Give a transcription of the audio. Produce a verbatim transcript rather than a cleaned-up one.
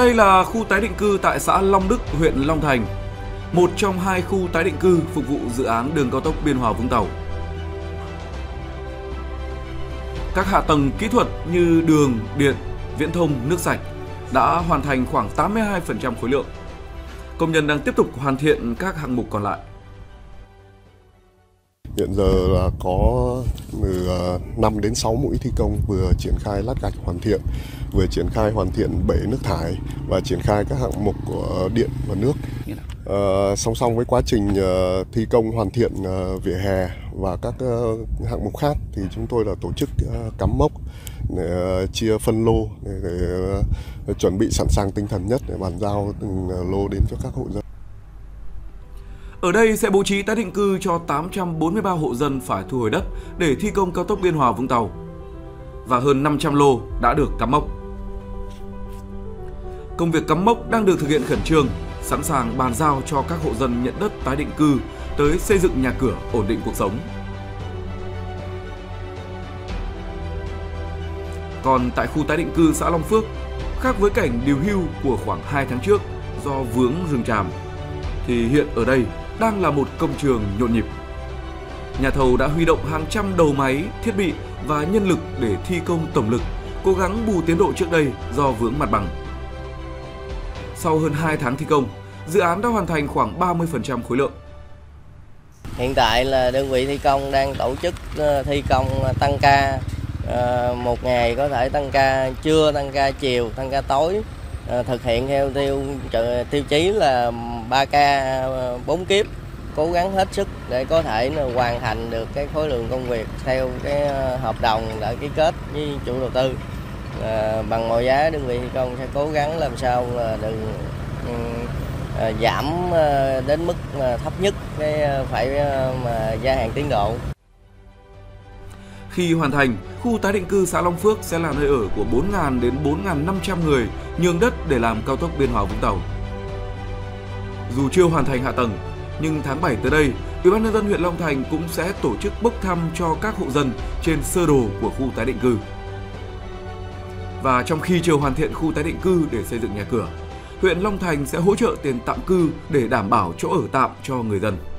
Đây là khu tái định cư tại xã Long Đức, huyện Long Thành, một trong hai khu tái định cư phục vụ dự án đường cao tốc Biên Hòa Vũng Tàu. Các hạ tầng kỹ thuật như đường, điện, viễn thông, nước sạch đã hoàn thành khoảng tám mươi hai phần trăm khối lượng. Công nhân đang tiếp tục hoàn thiện các hạng mục còn lại. Hiện giờ là có từ năm đến sáu mũi thi công vừa triển khai lát gạch hoàn thiện, vừa triển khai hoàn thiện bể nước thải và triển khai các hạng mục của điện và nước. À, song song với quá trình uh, thi công hoàn thiện uh, vỉa hè và các uh, hạng mục khác thì chúng tôi là tổ chức uh, cắm mốc, để, uh, chia phân lô để, để uh, chuẩn bị sẵn sàng tinh thần nhất để bàn giao từng uh, lô đến cho các hộ dân. Ở đây sẽ bố trí tái định cư cho tám trăm bốn mươi ba hộ dân phải thu hồi đất để thi công cao tốc Biên Hòa Vũng Tàu và hơn năm trăm lô đã được cắm mốc. Công việc cắm mốc đang được thực hiện khẩn trương, sẵn sàng bàn giao cho các hộ dân nhận đất tái định cư tới xây dựng nhà cửa ổn định cuộc sống. Còn tại khu tái định cư xã Long Phước, khác với cảnh điều hưu của khoảng hai tháng trước do vướng rừng tràm, thì hiện ở đây đang là một công trường nhộn nhịp. Nhà thầu đã huy động hàng trăm đầu máy, thiết bị và nhân lực để thi công tổng lực, cố gắng bù tiến độ trước đây do vướng mặt bằng. Sau hơn hai tháng thi công, dự án đã hoàn thành khoảng ba mươi phần trăm khối lượng. Hiện tại là đơn vị thi công đang tổ chức thi công tăng ca, một ngày có thể tăng ca trưa, tăng ca chiều, tăng ca tối, thực hiện theo tiêu tiêu chí là ba ca bốn kiếp, cố gắng hết sức để có thể hoàn thành được cái khối lượng công việc theo cái hợp đồng đã ký kết với chủ đầu tư. À, bằng mọi giá đơn vị thi công sẽ cố gắng làm sao là đừng à, giảm à, đến mức à, thấp nhất cái à, phải à, mà gia hạn tiến độ. Khi hoàn thành, khu tái định cư xã Long Phước sẽ là nơi ở của bốn nghìn đến bốn nghìn năm trăm người nhường đất để làm cao tốc Biên Hòa Vũng Tàu. Dù chưa hoàn thành hạ tầng, nhưng tháng bảy tới đây, Ủy ban nhân dân huyện Long Thành cũng sẽ tổ chức bốc thăm cho các hộ dân trên sơ đồ của khu tái định cư. Và trong khi chờ hoàn thiện khu tái định cư để xây dựng nhà cửa, huyện Long Thành sẽ hỗ trợ tiền tạm cư để đảm bảo chỗ ở tạm cho người dân.